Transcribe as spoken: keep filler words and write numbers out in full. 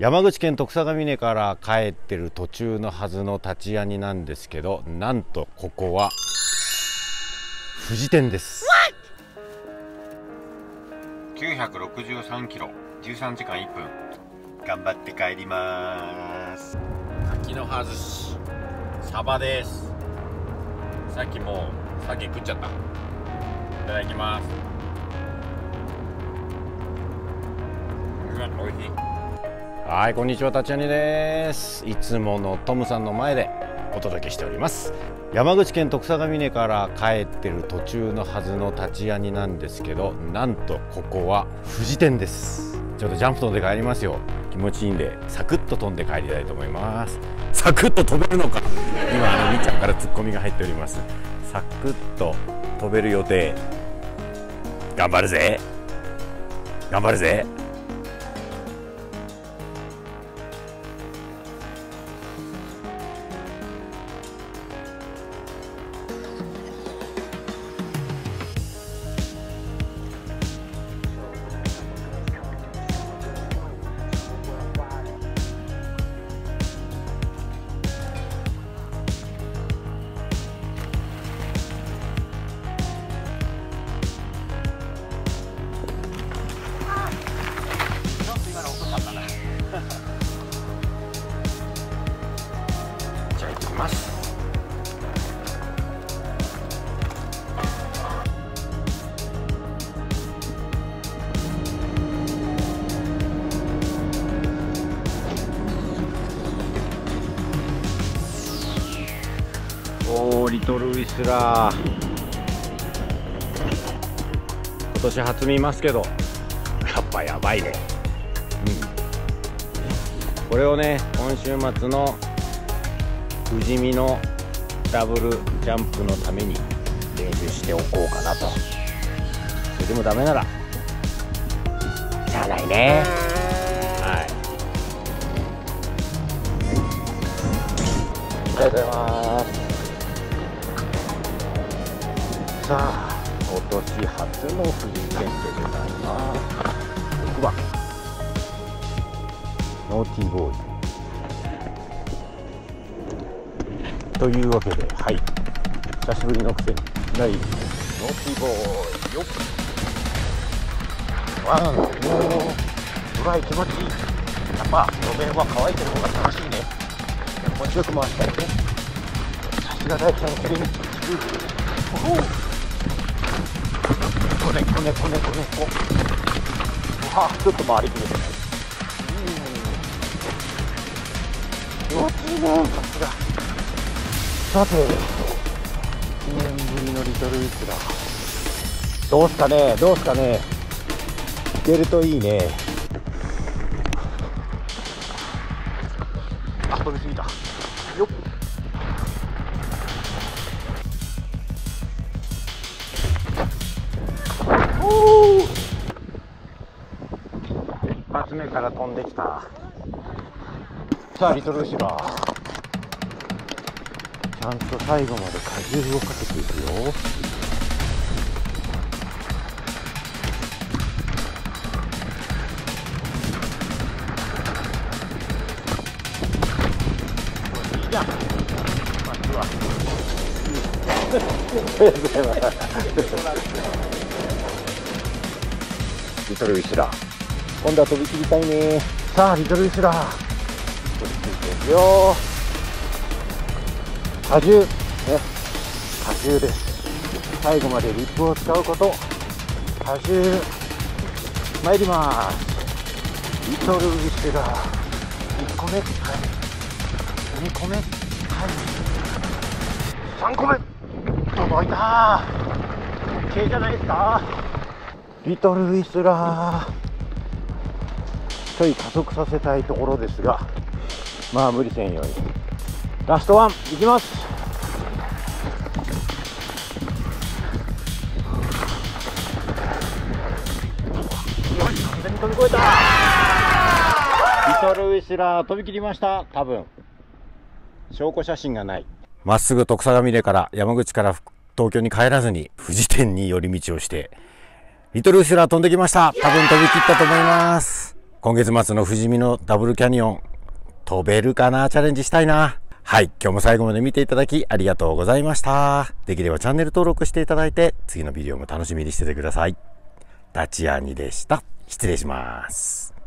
山口県徳佐峰から帰ってる途中のはずの立ち屋になんですけど、なんとここは富士店です。きゅうひゃくろくじゅうさんキロ、じゅうさんじかんいっぷん、頑張って帰ります。柿の葉寿司、サバです。さっきもう酒食っちゃった。いただきます。うん、おいしい。はい、こんにちは、立谷です。いつものトムさんの前でお届けしております。山口県徳佐峰から帰ってる途中のはずの立谷なんですけど、なんとここは富士店です。ちょっとジャンプ飛んで帰りますよ。気持ちいいんでサクッと飛んで帰りたいと思います。サクッと飛べるのか今あのみーちゃんからツッコミが入っております。サクッと飛べる予定。頑張るぜ頑張るぜ。おー、リトルウィスラー今年初見ますけど、やっぱやばいね、うん、これをね、今週末の富士見のダブルジャンプのために練習しておこうかなと。それでもダメならしゃあないね。はい、ありがとうございます。さあ、今年初の富士店でございます。ろくばんノーティーボーイというわけで、はい、久しぶりのくせに第いちノーティーボーイよっ。ワン、もうドライ気持ちいい。やっぱ路面は乾いてる方が楽しいね。気持ちよく回したいね。さすが大ちゃんのテレビ。おお、こねこねこねこねこ。あ、ちょっと回りくねてない。気持ちいいね、さすが。さて、いちねんぶりのリトルウィスラー。どうすかね、どうすかね。いけるといいね。あ、飛びすぎた。よっ。一発目から飛んできた。さあ、リトルウィスラー、ちゃんと最後まで荷重をかけていくよ。いいじゃん。まずはありがとうございます。リトルウィスラー、今度は飛び切りたいね。さあ、リトルウィスラー飛び切りですよ。荷重ね、荷重です。最後までリップを使うこと。荷重参ります。リトルウィスラーいっこめ、はい、にこめ、はい、さんこめ、届いた。 OK じゃないですか。リトルウィスラーちょい加速させたいところですが、まあ無理せんように。ラストワンいきます。完全に飛び越えた。リトルウィスラー飛び切りました。多分証拠写真がない。まっすぐ徳佐峰から山口から東京に帰らずに富士店に寄り道をしてリトルウィスラー飛んできました。多分飛び切ったと思います。今月末の富士見のダブルキャニオン、飛べるかな、チャレンジしたいな。はい、今日も最後まで見ていただきありがとうございました。できればチャンネル登録していただいて、次のビデオも楽しみにしててください。タチアニでした。失礼します。